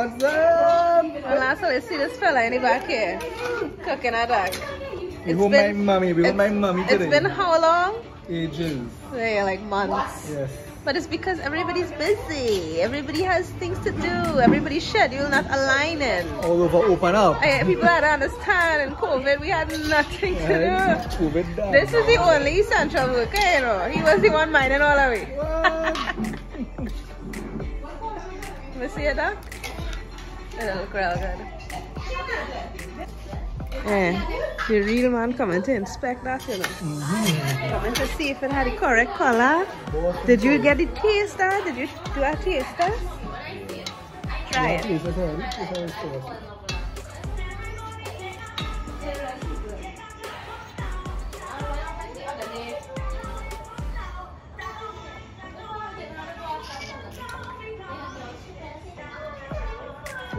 what's up? And last time I see this fella in the back here, cooking a duck. We were my mommy today. It's been how long? Ages. Yeah, like months. Yes. But it's because everybody's busy. Everybody has things to do. Everybody's schedule not aligning. All over open up. People had to understand. In COVID, we had nothing to do. COVID, this is the only central worker, you know. He was the one minding all of it. You see a duck? It'll growl good. Yeah, the real man coming to inspect that, you know. Mm-hmm. Coming to see if it had the correct color. Did you get the taster? Did you do a taster? Try it.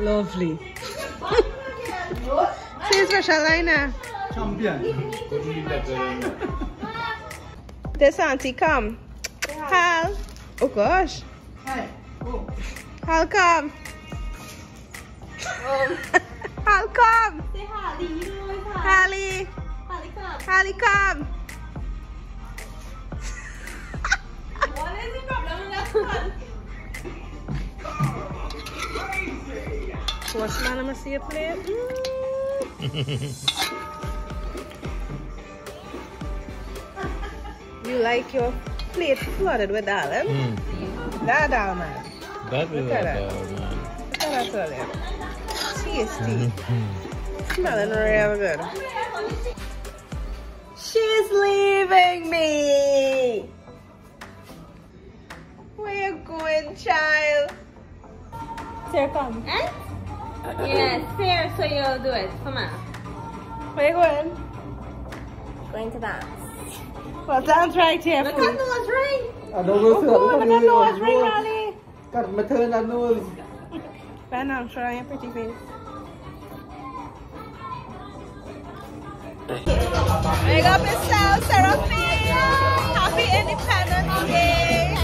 Lovely. Special liner. Champion. This auntie come. Hal. Oh gosh. Hi. Oh. Hal come. Oh. Hal come. Say Hallie. You know it's Hal. Hallie. Hallie come. Hallie come. What is the problem with that one? What's man, I'm gonna see a plate. You like your plate flooded with olive? Mm. That olive, man. That is olive, man. Look at that olive. Tasty. Mm-hmm. Smelling real good. She's leaving me. Where you going, child? Sir, come. Eh? Yes, here, so you'll do it. Come on. Where are you going? Going to dance. Well, dance right here. Look at nose ring. I don't know. Look at nose ring, Raleigh. Got my turn at nose. Ben, I'm showing your pretty face. Big up yourself, Seraphia. Happy Independence Day.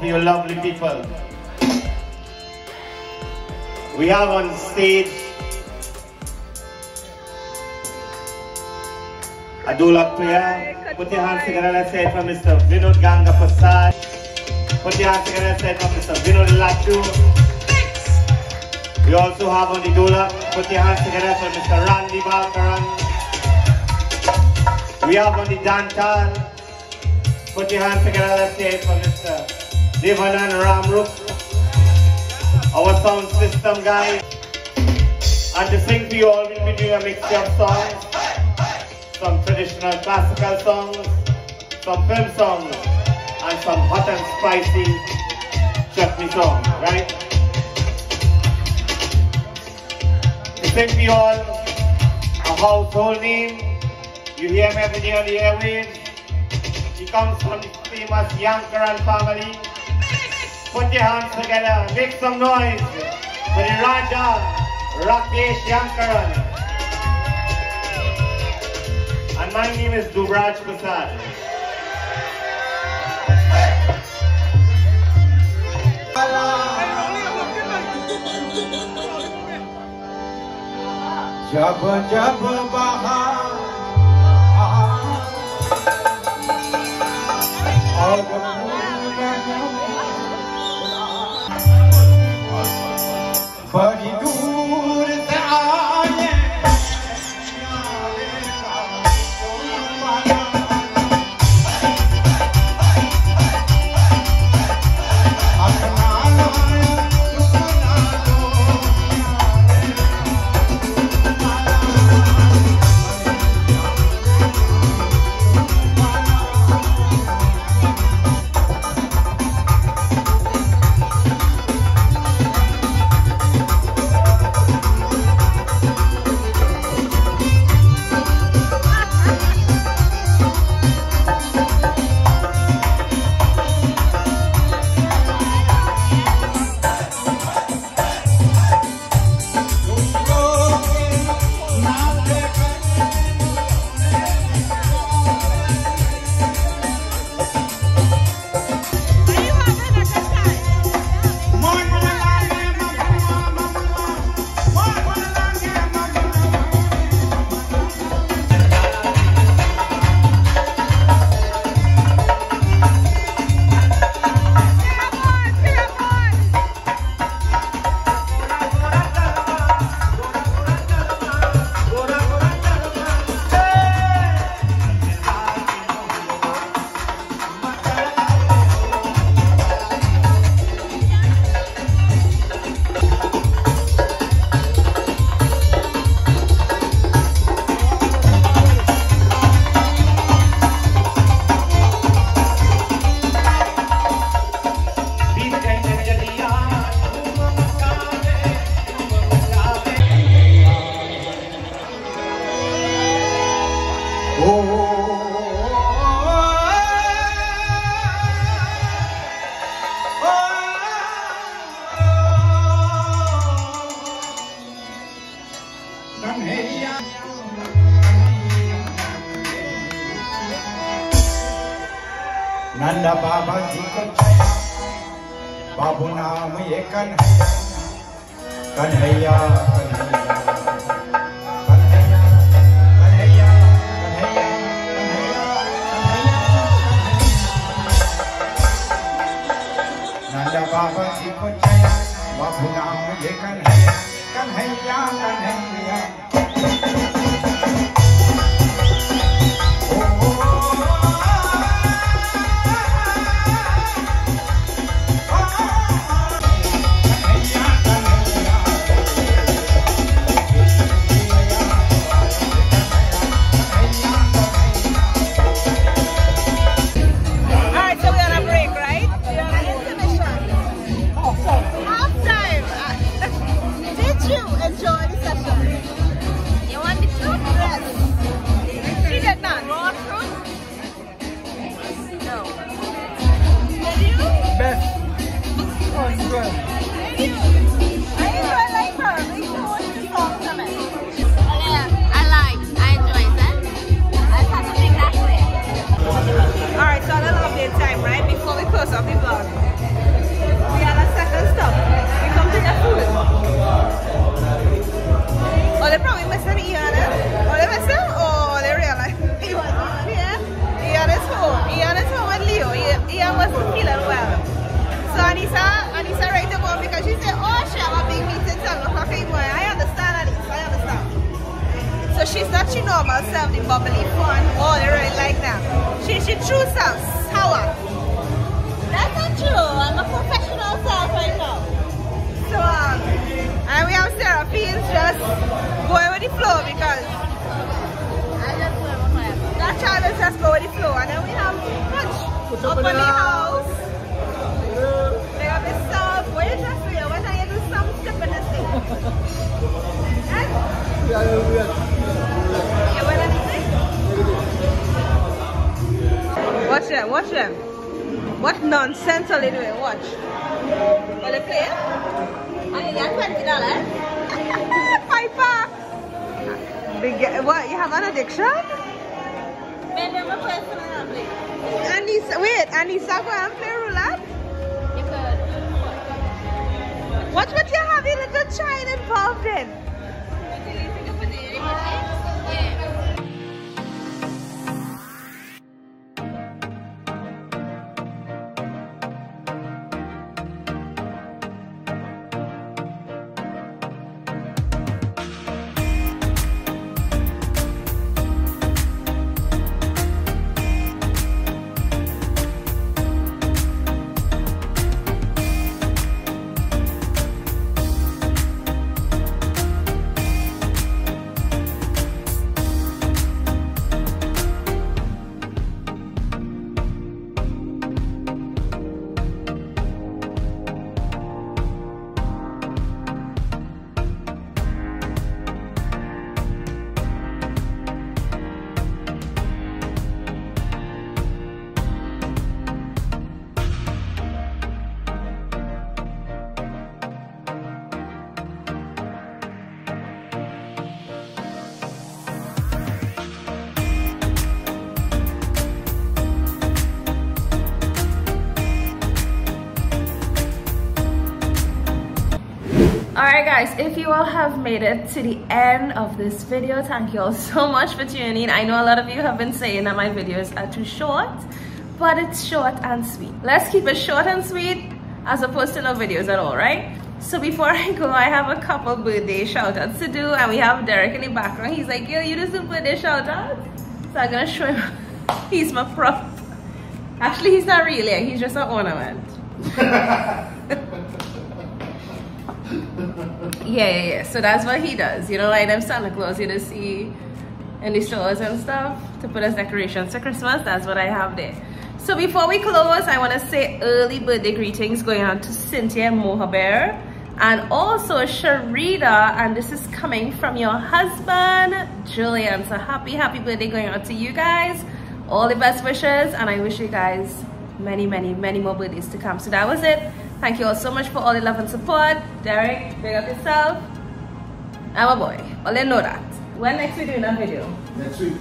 For your lovely people. We have on stage a Dolak player. Put your hands together, let's say, for Mr. Vinod Ganga Prasad. Put your hands together, let's say, for Mr. Vinod Lachoo. We also have on the Dolak. Put your hands together for Mr. Randy Barkeran. We have on the Dantan. Put your hands together, let's say, for Mr. Devanan Ramroop, our sound system guy. And to sing to you all, we'll be doing a mixture of songs, some traditional classical songs, some film songs, and some hot and spicy chutney songs, right? To sing to you all, a household name. You hear me every day on the airwaves. He comes from the famous Yankaran family. Put your hands together, make some noise. with Raja Rakesh Yankaran. And my name is Dubraj Kusad. Jab jab bahan aur badi dur se aaye Nanda Baba ji ko Babu naam ye kanhaiya kanhaiya kanhaiya बाबा जी को जया बाबू नाम ये Kanhaiya Kanhaiya Kanhaiya What, you have an addiction? Anissa, wait, Anissa, go and play roulette? What's what you have a little child involved in? Alright guys, if you all have made it to the end of this video, thank you all so much for tuning in. I know a lot of you have been saying that my videos are too short, but it's short and sweet. Let's keep it short and sweet as opposed to no videos at all, right? So before I go, I have a couple birthday shoutouts to do, and we have Derek in the background. He's like, yo, you do some birthday shoutouts? So I'm gonna show him. He's my prop. Actually, he's not really, he's just an ornament. Yeah. So that's what he does. You know, like them Santa Claus you just see in the stores and stuff to put as decorations for Christmas. That's what I have there. So before we close, I want to say early birthday greetings going on to Cynthia Mohaber and also Sharida. And this is coming from your husband, Julian. So happy birthday going on to you guys. All the best wishes. And I wish you guys many more birthdays to come. So that was it. Thank you all so much for all the love and support. Derek, big up yourself. Our boy. All they know that. When next we do that video? Next week.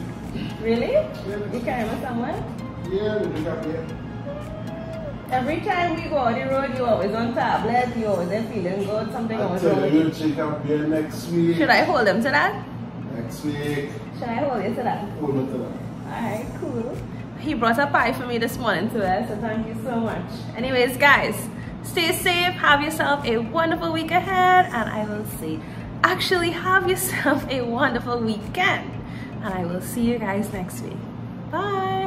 Really? Yeah, you can remember somewhere? Yeah, we do up here. Every time we go on the road, you always on tablet, you always feeling good, something always wrong. I'll tell you, check up here next week. Should I hold them to that? Next week. Should I hold you to that? Hold it to that. Alright, cool. He brought a pie for me this morning to us, so thank you so much. Anyways, guys. Stay safe, have yourself a wonderful week ahead, and I will see. Actually, have yourself a wonderful weekend, and I will see you guys next week. Bye!